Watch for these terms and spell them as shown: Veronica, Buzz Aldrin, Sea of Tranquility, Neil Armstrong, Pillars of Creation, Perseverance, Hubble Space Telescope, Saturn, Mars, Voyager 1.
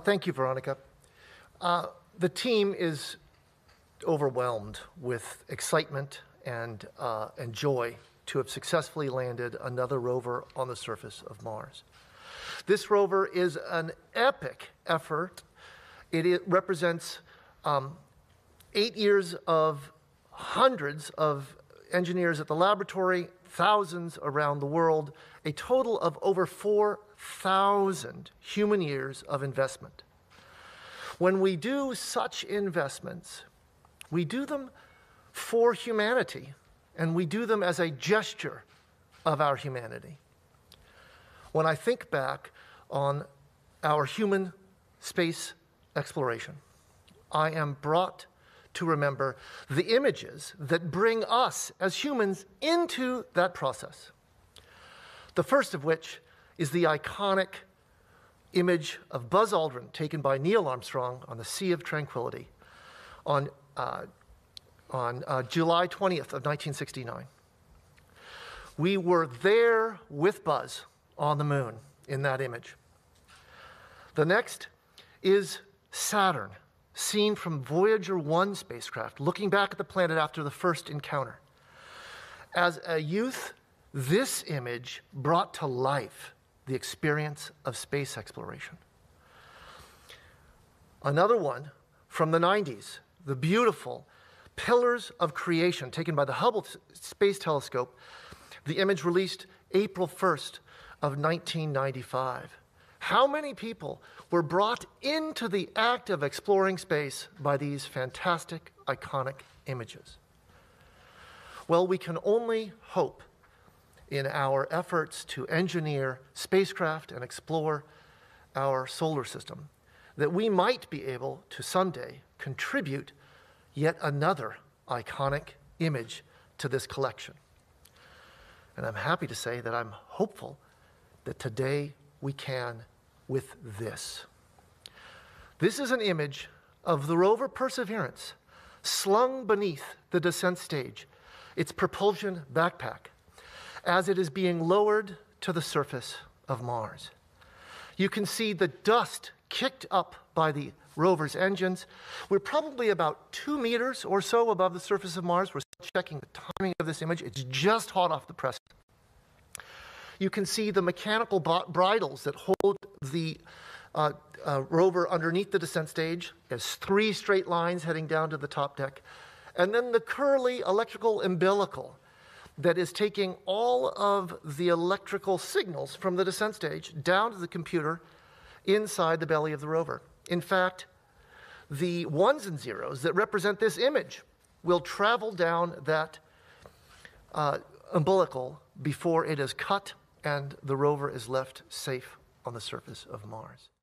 Thank you, Veronica. The team is overwhelmed with excitement and joy to have successfully landed another rover on the surface of Mars. This rover is an epic effort. It represents 8 years of hundreds of engineers at the laboratory, thousands around the world, a total of over 4,000 human years of investment. When we do such investments, we do them for humanity, and we do them as a gesture of our humanity. When I think back on our human space exploration, I am brought to remember the images that bring us as humans into that process. The first of which is the iconic image of Buzz Aldrin taken by Neil Armstrong on the Sea of Tranquility on July 20th of 1969. We were there with Buzz on the moon in that image. The next is Saturn, seen from Voyager 1 spacecraft, looking back at the planet after the first encounter. As a youth, this image brought to life the experience of space exploration. Another one from the 90s, the beautiful Pillars of Creation, taken by the Hubble Space Telescope, the image released April 1st of 1995. How many people were brought into the act of exploring space by these fantastic, iconic images? Well, we can only hope in our efforts to engineer spacecraft and explore our solar system that we might be able to someday contribute yet another iconic image to this collection. And I'm happy to say that I'm hopeful that today we can with this. This is an image of the rover Perseverance slung beneath the descent stage, its propulsion backpack, as it is being lowered to the surface of Mars. You can see the dust kicked up by the rover's engines. We're probably about 2 meters or so above the surface of Mars. We're still checking the timing of this image. It's just hot off the press. You can see the mechanical bridles that hold the rover underneath the descent stage. There's 3 straight lines heading down to the top deck. And then the curly electrical umbilical that is taking all of the electrical signals from the descent stage down to the computer inside the belly of the rover. In fact, the ones and zeros that represent this image will travel down that umbilical before it is cut and the rover is left safe on the surface of Mars.